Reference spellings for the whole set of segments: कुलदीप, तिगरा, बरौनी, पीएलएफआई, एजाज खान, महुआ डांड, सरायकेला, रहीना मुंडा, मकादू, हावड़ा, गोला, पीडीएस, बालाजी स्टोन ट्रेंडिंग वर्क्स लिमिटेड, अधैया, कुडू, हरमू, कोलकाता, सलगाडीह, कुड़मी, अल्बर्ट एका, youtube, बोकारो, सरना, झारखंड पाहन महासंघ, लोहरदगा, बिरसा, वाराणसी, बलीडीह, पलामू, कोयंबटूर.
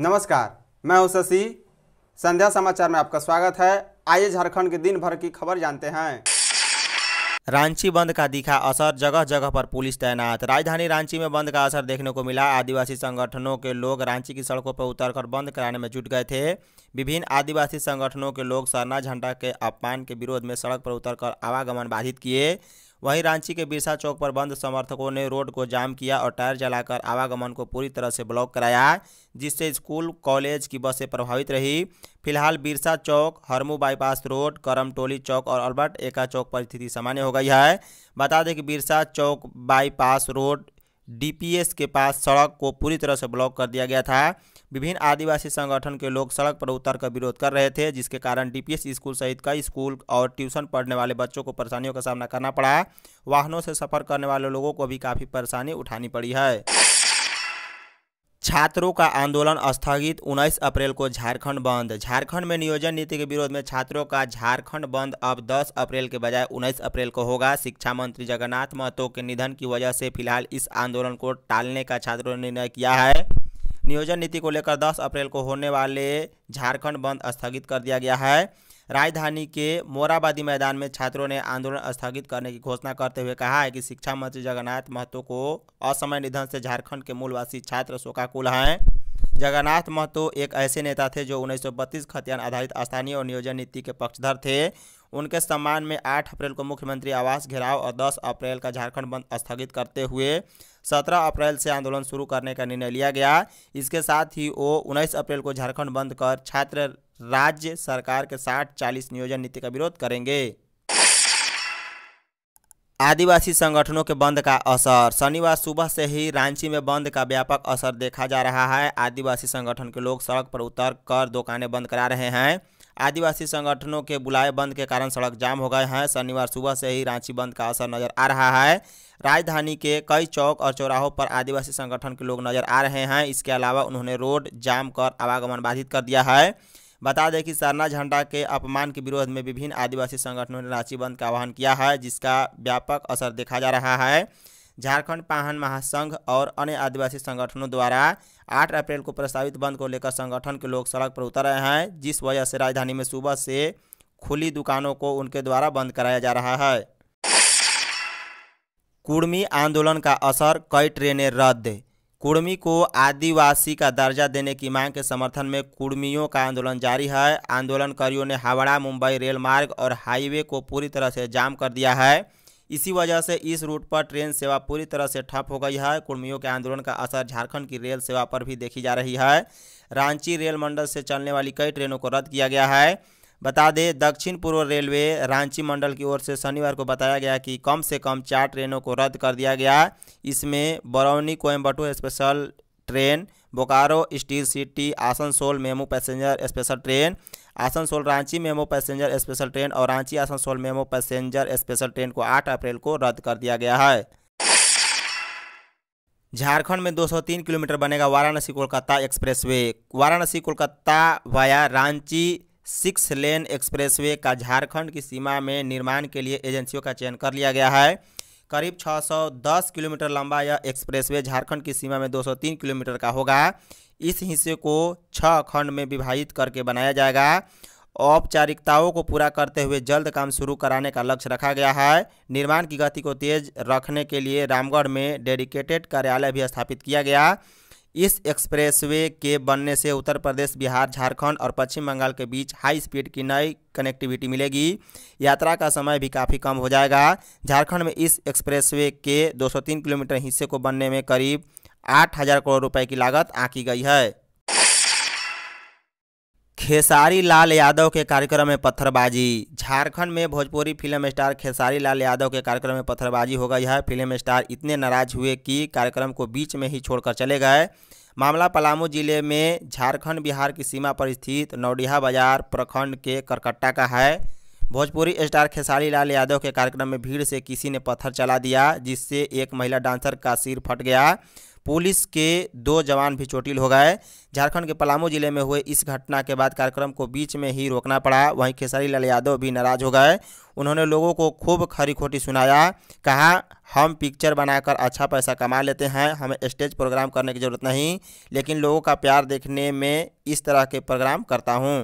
नमस्कार, मैं हूं शशि। संध्या समाचार में आपका स्वागत है। आइए झारखंड के दिन भर की खबर जानते हैं। रांची बंद का दिखा असर, जगह जगह पर पुलिस तैनात। राजधानी रांची में बंद का असर देखने को मिला। आदिवासी संगठनों के लोग रांची की सड़कों पर उतरकर बंद कराने में जुट गए थे। विभिन्न आदिवासी संगठनों के लोग सरना झंडा के अपमान के विरोध में सड़क पर उतरकर आवागमन बाधित किए। वहीं रांची के बिरसा चौक पर बंद समर्थकों ने रोड को जाम किया और टायर जलाकर आवागमन को पूरी तरह से ब्लॉक कराया, जिससे स्कूल कॉलेज की बसें प्रभावित रही। फिलहाल बिरसा चौक, हरमू बाईपास रोड, करमटोली चौक और अल्बर्ट एका चौक पर स्थिति सामान्य हो गई है। बता दें कि बिरसा Chowk bypass road DPS के पास सड़क को पूरी तरह से ब्लॉक कर दिया गया था। विभिन्न आदिवासी संगठन के लोग सड़क पर उतरकर विरोध कर रहे थे, जिसके कारण डीपीएस स्कूल सहित कई स्कूल और ट्यूशन पढ़ने वाले बच्चों को परेशानियों का सामना करना पड़ा। वाहनों से सफर करने वाले लोगों को भी काफ़ी परेशानी उठानी पड़ी है। छात्रों का आंदोलन स्थगित, 19 अप्रैल को झारखंड बंद। झारखंड में नियोजन नीति के विरोध में छात्रों का झारखंड बंद अब 10 अप्रैल के बजाय 19 अप्रैल को होगा। शिक्षा मंत्री जगन्नाथ महतो के निधन की वजह से फिलहाल इस आंदोलन को टालने का छात्रों ने निर्णय किया है। नियोजन नीति को लेकर 10 अप्रैल को होने वाले झारखंड बंद स्थगित कर दिया गया है। राजधानी के मोराबादी मैदान में छात्रों ने आंदोलन स्थगित करने की घोषणा करते हुए कहा है कि शिक्षा मंत्री जगन्नाथ महतो को असमय निधन से झारखंड के मूलवासी छात्र शोकाकुल हैं। जगन्नाथ महतो एक ऐसे नेता थे जो 1932 खतियान आधारित स्थानीय और नियोजन नीति के पक्षधर थे। उनके सम्मान में 8 अप्रैल को मुख्यमंत्री आवास घेराव और 10 अप्रैल का झारखंड बंद स्थगित करते हुए 17 अप्रैल से आंदोलन शुरू करने का निर्णय लिया गया। इसके साथ ही वो 19 अप्रैल को झारखंड बंद कर छात्र राज्य सरकार के 60/40 नियोजन नीति का विरोध करेंगे। आदिवासी संगठनों के बंद का असर, शनिवार सुबह से ही रांची में बंद का व्यापक असर देखा जा रहा है। आदिवासी संगठन के लोग सड़क पर उतरकर दुकानें बंद करा रहे हैं। आदिवासी संगठनों के बुलाए बंद के कारण सड़क जाम हो गए हैं। शनिवार सुबह से ही रांची बंद का असर नजर आ रहा है। राजधानी के कई चौक और चौराहों पर आदिवासी संगठन के लोग नजर आ रहे हैं। इसके अलावा उन्होंने रोड जाम कर आवागमन बाधित कर दिया है। बता दें कि सरना झंडा के अपमान के विरोध में विभिन्न आदिवासी संगठनों ने रांची बंद का आह्वान किया है, जिसका व्यापक असर देखा जा रहा है। झारखंड पाहन महासंघ और अन्य आदिवासी संगठनों द्वारा 8 अप्रैल को प्रस्तावित बंद को लेकर संगठन के लोग सड़क पर उतर रहे हैं, जिस वजह से राजधानी में सुबह से खुली दुकानों को उनके द्वारा बंद कराया जा रहा है। कुड़मी आंदोलन का असर, कई ट्रेनें रद्द। कुड़मी को आदिवासी का दर्जा देने की मांग के समर्थन में कुड़मियों का आंदोलन जारी है। आंदोलनकारियों ने हावड़ा मुंबई रेल मार्ग और हाईवे को पूरी तरह से जाम कर दिया है। इसी वजह से इस रूट पर ट्रेन सेवा पूरी तरह से ठप हो गई है। कुड़मियों के आंदोलन का असर झारखंड की रेल सेवा पर भी देखी जा रही है। रांची रेल मंडल से चलने वाली कई ट्रेनों को रद्द किया गया है। बता दें, दक्षिण पूर्व रेलवे रांची मंडल की ओर से शनिवार को बताया गया कि कम से कम 4 ट्रेनों को रद्द कर दिया गया। इसमें बरौनी कोयंबटूर special train, बोकारो steel city Asansol MEMU passenger special train, Asansol Ranchi MEMU passenger special train और Ranchi Asansol MEMU passenger special train को 8 अप्रैल को रद्द कर दिया गया है। झारखंड में 203 किलोमीटर बनेगा वाराणसी कोलकाता expressway. वाराणसी कोलकाता via Ranchi 6 lane expressway का झारखंड की सीमा में निर्माण के लिए एजेंसियों का चयन कर लिया गया है। करीब 610 किलोमीटर लंबा यह एक्सप्रेसवे झारखंड की सीमा में 203 किलोमीटर का होगा। इस हिस्से को 6 खंड में विभाजित करके बनाया जाएगा। औपचारिकताओं को पूरा करते हुए जल्द काम शुरू कराने का लक्ष्य रखा गया है। निर्माण की गति को तेज रखने के लिए रामगढ़ में डेडिकेटेड कार्यालय भी स्थापित किया गया। इस एक्सप्रेसवे के बनने से उत्तर प्रदेश, बिहार, झारखंड और पश्चिम बंगाल के बीच हाई स्पीड की नई कनेक्टिविटी मिलेगी। यात्रा का समय भी काफ़ी कम हो जाएगा। झारखंड में इस एक्सप्रेसवे के 203 किलोमीटर हिस्से को बनने में करीब 8000 करोड़ रुपए की लागत आंकी गई है। खेसारी लाल यादव के कार्यक्रम में पत्थरबाजी। झारखंड में भोजपुरी फिल्म स्टार खेसारी लाल यादव के कार्यक्रम में पत्थरबाजी हो गई है। फिल्म स्टार इतने नाराज हुए कि कार्यक्रम को बीच में ही छोड़कर चले गए। मामला पलामू जिले में झारखंड बिहार की सीमा पर स्थित नौडीहा बाजार प्रखंड के करकट्टा का है। भोजपुरी स्टार खेसारी लाल यादव के कार्यक्रम में भीड़ से किसी ने पत्थर चला दिया, जिससे एक महिला डांसर का सिर फट गया। पुलिस के 2 जवान भी चोटिल हो गए। झारखंड के पलामू जिले में हुए इस घटना के बाद कार्यक्रम को बीच में ही रोकना पड़ा। वहीं खेसारी लाल यादव भी नाराज हो गए। उन्होंने लोगों को खूब खरी खोटी सुनाया। कहा, हम पिक्चर बनाकर अच्छा पैसा कमा लेते हैं, हमें स्टेज प्रोग्राम करने की ज़रूरत नहीं, लेकिन लोगों का प्यार देखने में इस तरह के प्रोग्राम करता हूँ।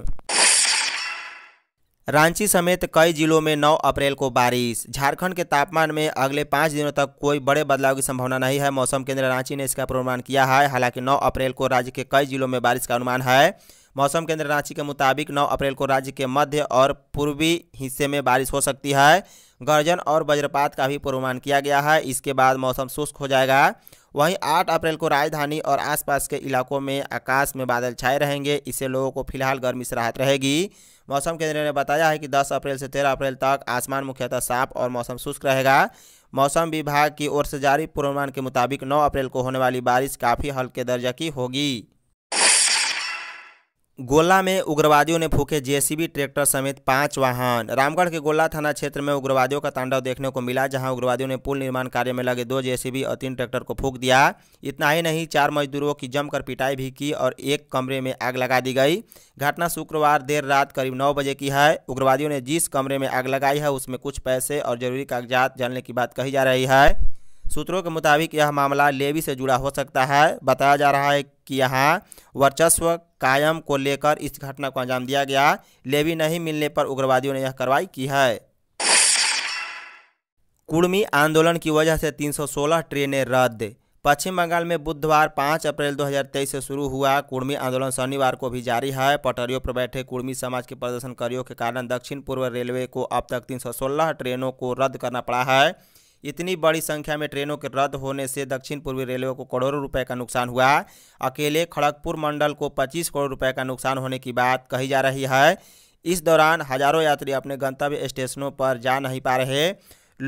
रांची समेत कई जिलों में 9 अप्रैल को बारिश। झारखंड के तापमान में अगले 5 दिनों तक कोई बड़े बदलाव की संभावना नहीं है। मौसम केंद्र रांची ने इसका पूर्वानुमान किया है। हालांकि 9 अप्रैल को राज्य के कई जिलों में बारिश का अनुमान है। मौसम केंद्र रांची के मुताबिक 9 अप्रैल को राज्य के मध्य और पूर्वी हिस्से में बारिश हो सकती है। गर्जन और वज्रपात का भी पूर्वानुमान किया गया है। इसके बाद मौसम शुष्क हो जाएगा। वहीं 8 अप्रैल को राजधानी और आसपास के इलाकों में आकाश में बादल छाए रहेंगे। इससे लोगों को फिलहाल गर्मी से राहत रहेगी। मौसम केंद्र ने बताया है कि 10 अप्रैल से 13 अप्रैल तक आसमान मुख्यतः साफ और मौसम शुष्क रहेगा। मौसम विभाग की ओर से जारी पूर्वानुमान के मुताबिक 9 अप्रैल को होने वाली बारिश काफ़ी हल्के दर्जे की होगी। गोला में उग्रवादियों ने फूंके जेसीबी ट्रैक्टर समेत 5 वाहन। रामगढ़ के गोला थाना क्षेत्र में उग्रवादियों का तांडव देखने को मिला, जहां उग्रवादियों ने पुल निर्माण कार्य में लगे 2 जेसीबी और 3 ट्रैक्टर को फूंक दिया। इतना ही नहीं, 4 मजदूरों की जमकर पिटाई भी की और 1 कमरे में आग लगा दी गई। घटना शुक्रवार देर रात करीब 9 बजे की है। उग्रवादियों ने जिस कमरे में आग लगाई है उसमें कुछ पैसे और जरूरी कागजात जलने की बात कही जा रही है। सूत्रों के मुताबिक यह मामला लेवी से जुड़ा हो सकता है। बताया जा रहा है कि यहाँ वर्चस्व कायम को लेकर इस घटना को अंजाम दिया गया। लेवी नहीं मिलने पर उग्रवादियों ने यह कार्रवाई की है। कुड़मी आंदोलन की वजह से 316 ट्रेनें रद्द। पश्चिम बंगाल में बुधवार 5 अप्रैल 2023 से शुरू हुआ कुड़मी आंदोलन शनिवार को भी जारी है। पटरियों पर बैठे कुड़मी समाज के प्रदर्शनकारियों के कारण दक्षिण पूर्व रेलवे को अब तक 316 ट्रेनों को रद्द करना पड़ा है। इतनी बड़ी संख्या में ट्रेनों के रद्द होने से दक्षिण पूर्वी रेलवे को करोड़ों रुपए का नुकसान हुआ। अकेले खड़गपुर मंडल को 25 करोड़ रुपए का नुकसान होने की बात कही जा रही है। इस दौरान हजारों यात्री अपने गंतव्य स्टेशनों पर जा नहीं पा रहे।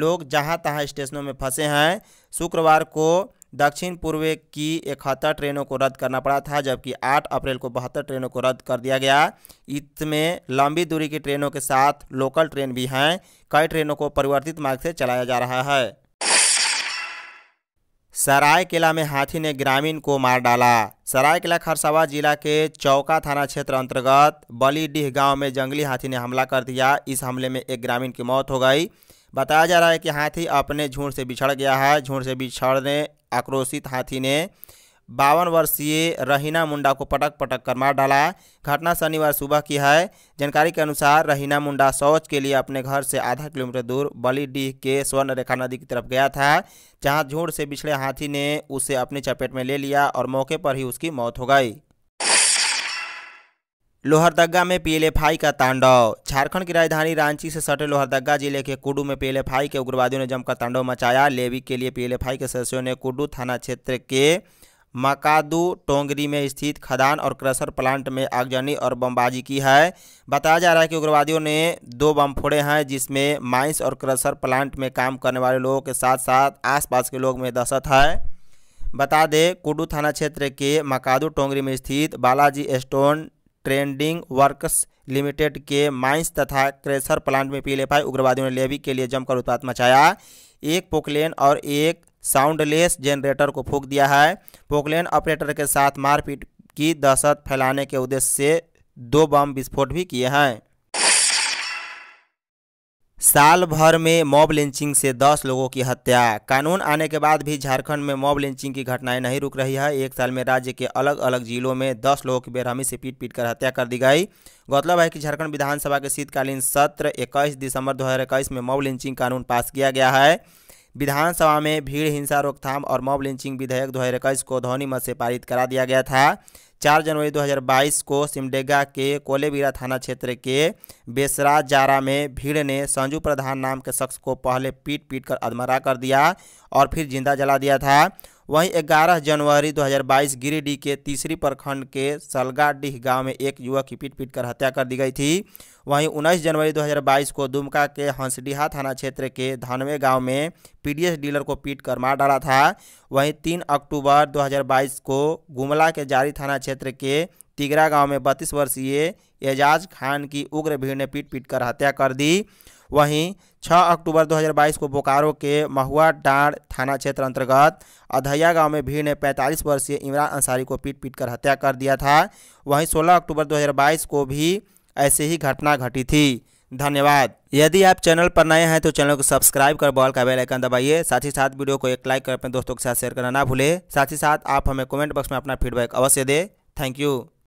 लोग जहां तहां स्टेशनों में फंसे हैं। शुक्रवार को दक्षिण पूर्व की 71 ट्रेनों को रद्द करना पड़ा था, जबकि 8 अप्रैल को 72 ट्रेनों को रद्द कर दिया गया। इसमें लंबी दूरी की ट्रेनों के साथ लोकल ट्रेन भी हैं। कई ट्रेनों को परिवर्तित मार्ग से चलाया जा रहा है। सरायकेला में हाथी ने ग्रामीण को मार डाला। सरायकेला खरसावां जिला के चौका थाना क्षेत्र अंतर्गत बलीडीह गाँव में जंगली हाथी ने हमला कर दिया। इस हमले में एक ग्रामीण की मौत हो गई। बताया जा रहा है कि हाथी अपने झुंड से बिछड़ गया है। झुंड से बिछड़ने आक्रोशित हाथी ने 52 वर्षीय रहीना मुंडा को पटक पटक कर मार डाला। घटना शनिवार सुबह की है। जानकारी के अनुसार रहीना मुंडा शौच के लिए अपने घर से आधा किलोमीटर दूर बलीडीह के स्वर्ण रेखा नदी की तरफ गया था, जहां झुंड से बिछड़े हाथी ने उसे अपनी चपेट में ले लिया और मौके पर ही उसकी मौत हो गई। लोहरदगा में पीएलएफआई का तांडव। झारखंड की राजधानी रांची से सटे लोहरदगा जिले के कुडू में पीएलएफआई के उग्रवादियों ने जमकर तांडव मचाया। लेवी के लिए पीएलएफआई के सदस्यों ने कुडू थाना क्षेत्र के मकादू टोंगरी में स्थित खदान और क्रशर प्लांट में आगजनी और बमबाजी की है। बताया जा रहा है कि उग्रवादियों ने 2 बम फोड़े हैं, जिसमें माइंस और क्रशर प्लांट में काम करने वाले लोगों के साथ साथ आसपास के लोग में दहशत है। बता दें, कुडू थाना क्षेत्र के मकादू टोंगरी में स्थित बालाजी स्टोन ट्रेंडिंग वर्क्स लिमिटेड के माइंस तथा क्रेशर प्लांट में पीएलएफआई उग्रवादियों ने लेवी के लिए जमकर उत्पात मचाया। 1 पोकलेन और 1 साउंडलेस जनरेटर को फूंक दिया है। पोकलेन ऑपरेटर के साथ मारपीट की दहशत फैलाने के उद्देश्य से 2 बम विस्फोट भी किए हैं। साल भर में मॉब लिंचिंग से 10 लोगों की हत्या। कानून आने के बाद भी झारखंड में मॉब लिंचिंग की घटनाएं नहीं रुक रही है। एक साल में राज्य के अलग अलग जिलों में 10 लोगों की बेरहमी से पीट पीट कर हत्या कर दी गई। गौरतलब है कि झारखंड विधानसभा के शीतकालीन सत्र 21 दिसंबर 2021 में मॉब लिंचिंग कानून पास किया गया है। विधानसभा में भीड़ हिंसा रोकथाम और मॉब लिंचिंग विधेयक 2021 को ध्वनि मत से पारित करा दिया गया था। 4 जनवरी 2022 को सिमडेगा के कोलेबीरा थाना क्षेत्र के बेसरा जारा में भीड़ ने संजू प्रधान नाम के शख्स को पहले पीट पीट कर अधमरा कर दिया और फिर जिंदा जला दिया था। वहीं 11 जनवरी 2022 गिरिडीह के तीसरी प्रखंड के सलगाडीह गांव में एक युवक की पीट पीट कर हत्या कर दी गई थी। वहीं 19 जनवरी 2022 को दुमका के हंसडीहा थाना क्षेत्र के धानवे गांव में पीडीएस डीलर को पीट कर मार डाला था। वहीं 3 अक्टूबर 2022 को गुमला के जारी थाना क्षेत्र के तिगरा गांव में 32 वर्षीय एजाज खान की उग्र भीड़ ने पीट पीट कर हत्या कर दी। वहीं 6 अक्टूबर 2022 को बोकारो के महुआ डांड थाना क्षेत्र अंतर्गत अधैया गांव में भीड़ ने 45 वर्षीय इमरान अंसारी को पीट पीट कर हत्या कर दिया था। वहीं 16 अक्टूबर 2022 को भी ऐसी ही घटना घटी थी। धन्यवाद। यदि आप चैनल पर नए हैं तो चैनल को सब्सक्राइब कर बॉल का बेल आइकन दबाइए। साथ ही साथ वीडियो को एक लाइक कर अपने दोस्तों के साथ शेयर करना ना भूलें। साथ ही साथ आप हमें कमेंट बॉक्स में अपना फीडबैक अवश्य दें। Thank you.